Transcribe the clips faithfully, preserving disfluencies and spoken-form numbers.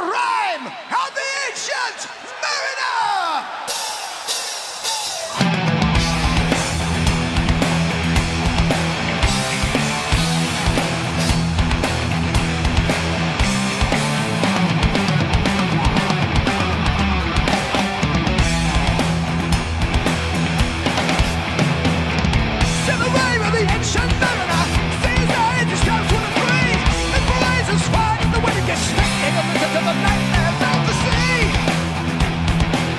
the Rime of the Ancient Mariner! Of the night and out the sea.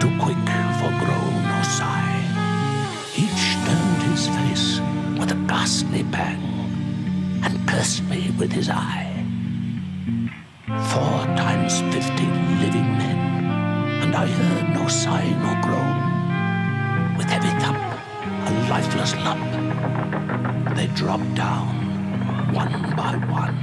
too quick for groan or sigh. Each turned his face with a ghastly pang and cursed me with his eye. Four times fifteen living men, and I heard no sigh nor groan. With heavy thump, a lifeless lump, they dropped down one by one.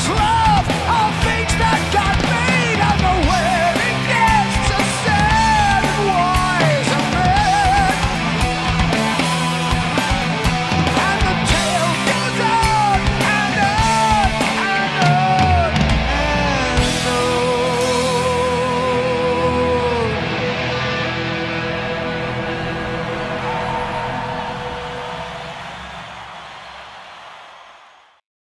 slow.